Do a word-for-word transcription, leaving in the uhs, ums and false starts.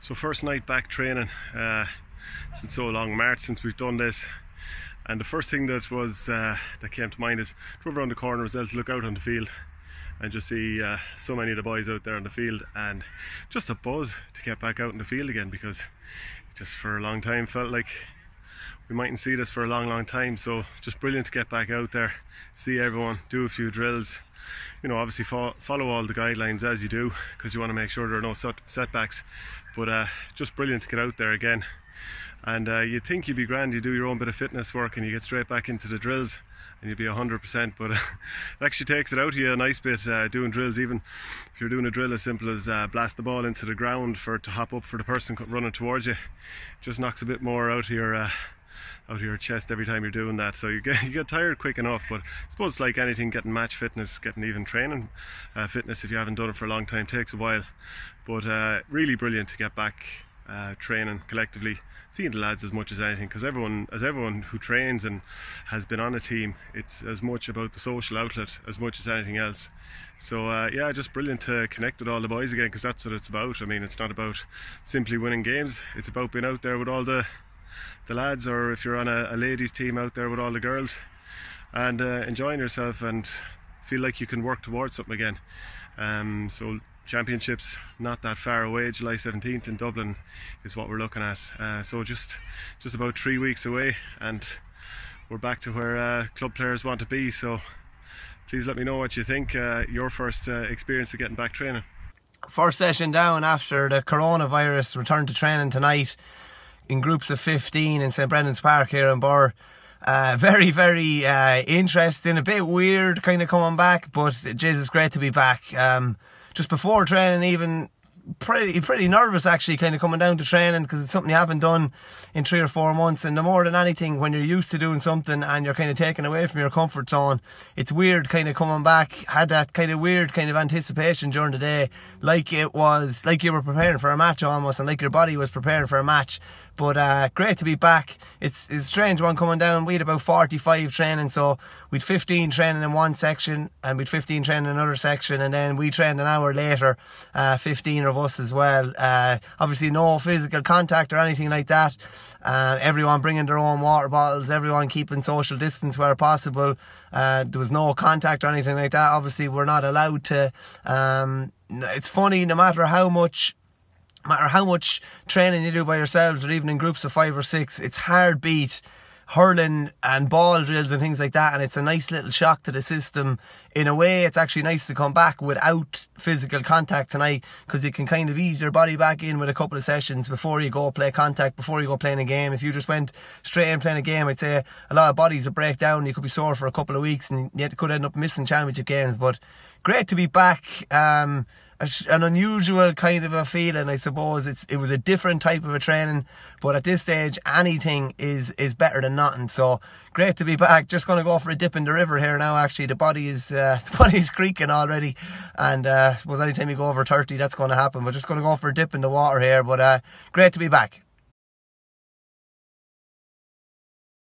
So first night back training, uh, it's been so long, March, since we've done this, and the first thing that was uh, that came to mind is drove around the corner was able to look out on the field and just see uh, so many of the boys out there on the field, and just a buzz to get back out in the field again, because it just for a long time felt like we mightn't see this for a long long time. So just brilliant to get back out there, see everyone, do a few drills, you know, obviously fo follow all the guidelines as you do, because you want to make sure there are no set setbacks, but uh, just brilliant to get out there again. And uh, you think you'd be grand, you do your own bit of fitness work and you get straight back into the drills and you'd be one hundred percent, but uh, it actually takes it out of you a nice bit uh, doing drills. Even if you're doing a drill as simple as uh, blast the ball into the ground for it to hop up for the person running towards you, it just knocks a bit more out of your uh, out of your chest every time you're doing that. So you get you get tired quick enough, but I suppose it's like anything, getting match fitness, getting even training uh, fitness if you haven't done it for a long time takes a while, but uh, really brilliant to get back uh, training collectively, seeing the lads as much as anything, because everyone as everyone who trains and has been on a team, it's as much about the social outlet as much as anything else. So uh, yeah, just brilliant to connect with all the boys again, because that's what it's about. I mean, it's not about simply winning games, it's about being out there with all the the lads, or if you're on a, a ladies team, out there with all the girls, and uh, enjoying yourself and feel like you can work towards something again. Um, so championships not that far away, July seventeenth in Dublin is what we're looking at. Uh, so just just about three weeks away, and we're back to where uh, club players want to be. So please let me know what you think, uh, your first uh, experience of getting back training. First session down after the coronavirus, return to training tonight in groups of fifteen in St Brendan's Park here in Birr. Uh, very, very uh, interesting, a bit weird kind of coming back, but geez, it's great to be back. Um, just before training even, pretty pretty nervous actually, kind of coming down to training, because it's something you haven't done in three or four months, and no more than anything, when you're used to doing something and you're kind of taken away from your comfort zone, it's weird kind of coming back. Had that kind of weird kind of anticipation during the day, like it was like you were preparing for a match almost, and like your body was preparing for a match. But uh, great to be back. It's, it's a strange one coming down. We had about forty-five training, so we'd fifteen training in one section and we'd fifteen training in another section, and then we trained an hour later, uh, fifteen of us as well. Uh, obviously no physical contact or anything like that. Uh, everyone bringing their own water bottles, everyone keeping social distance where possible. Uh, there was no contact or anything like that. Obviously we're not allowed to. Um, it's funny, no matter how much No matter how much training you do by yourselves, or even in groups of five or six, it's hard beat hurling and ball drills and things like that, and it's a nice little shock to the system. In a way, it's actually nice to come back without physical contact tonight, because you can kind of ease your body back in with a couple of sessions before you go play contact, before you go playing a game. If you just went straight in playing a game, I'd say a lot of bodies would break down, you could be sore for a couple of weeks, and yet could end up missing championship games. But great to be back. Um, an unusual kind of a feeling, I suppose. It's it was a different type of a training, but at this stage anything is is better than nothing, so great to be back. Just going to go for a dip in the river here now. Actually the body is uh, the body is creaking already, and uh, I suppose anytime you go over thirty that's going to happen, but just going to go for a dip in the water here. But uh, great to be back.